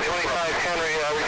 925 Henry,